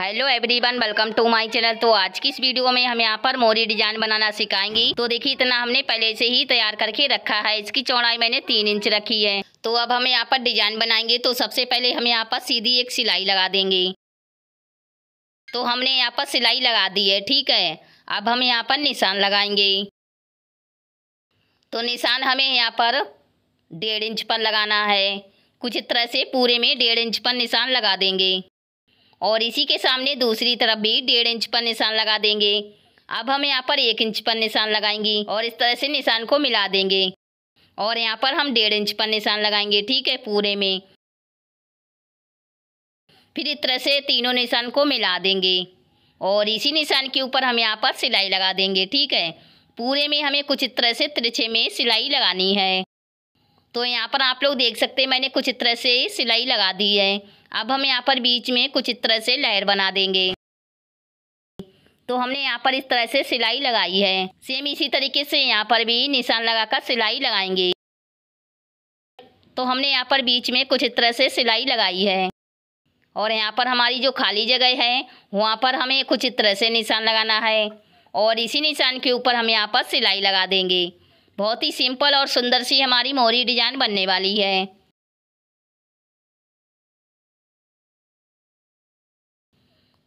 Hello everyone, welcome to my channel. तो आज की इस वीडियो में हम यहाँ पर मोरी डिजाइन बनाना सिखाएंगे। तो देखिए, इतना हमने पहले से ही तैयार करके रखा है। इसकी चौड़ाई मैंने 3 इंच रखी है। तो अब हम यहाँ पर डिजाइन बनाएंगे। तो सबसे पहले हम यहाँ पर सीधी एक सिलाई लगा देंगे। तो हमने यहाँ पर सिलाई लगा दी है, ठीक है। अब हम यहाँ पर निशान लगाएंगे। तो निशान हमें यहाँ पर 1.5 इंच पर लगाना है। कुछ इस तरह से पूरे में 1.5 इंच पर निशान लगा देंगे और इसी के सामने दूसरी तरफ भी 1.5 इंच पर निशान लगा देंगे। अब हम यहाँ पर 1 इंच पर निशान लगाएंगे और इस तरह से निशान को मिला देंगे और यहाँ पर हम 1.5 इंच पर निशान लगाएंगे, ठीक है, पूरे में। फिर इस तरह से तीनों निशान को मिला देंगे और इसी निशान के ऊपर हम यहाँ पर सिलाई लगा देंगे, ठीक है। पूरे में हमें कुछ इस तरह से तिरछे में सिलाई लगानी है। तो यहाँ पर आप लोग देख सकते हैं, मैंने कुछ इस तरह से सिलाई लगा दी है। अब हम यहाँ पर बीच में कुछ इस तरह से लहर बना देंगे। तो हमने यहाँ पर इस तरह से सिलाई लगाई है। सेम इसी तरीके से यहाँ पर भी निशान लगाकर सिलाई लगाएंगे। तो हमने यहाँ पर बीच में कुछ इस तरह से सिलाई लगाई है और यहाँ पर हमारी जो खाली जगह है वहाँ पर हमें कुछ इस तरह से निशान लगाना है और इसी निशान के ऊपर हम यहाँ पर सिलाई लगा देंगे। बहुत ही सिंपल और सुंदर सी हमारी मोरी डिजाइन बनने वाली है।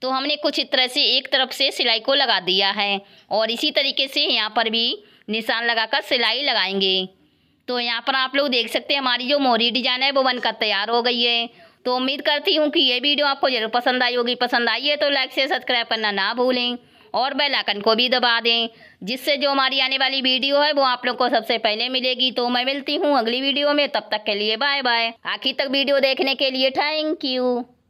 तो हमने कुछ इस तरह से एक तरफ से सिलाई को लगा दिया है और इसी तरीके से यहाँ पर भी निशान लगाकर सिलाई लगाएंगे। तो यहाँ पर आप लोग देख सकते हैं, हमारी जो मोरी डिजाइन है वो बनकर तैयार हो गई है। तो उम्मीद करती हूँ कि ये वीडियो आपको जरूर पसंद आई होगी। पसंद आई है तो लाइक से सब्सक्राइब करना ना भूलें और बेल आइकन को भी दबा दें, जिससे जो हमारी आने वाली वीडियो है वो आप लोग को सबसे पहले मिलेगी। तो मैं मिलती हूँ अगली वीडियो में, तब तक के लिए बाय बाय। आखिर तक वीडियो देखने के लिए थैंक यू।